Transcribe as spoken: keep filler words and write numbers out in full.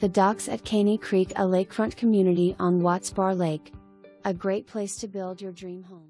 The docks at Caney Creek, a lakefront community on Watts Bar Lake. A great place to build your dream home.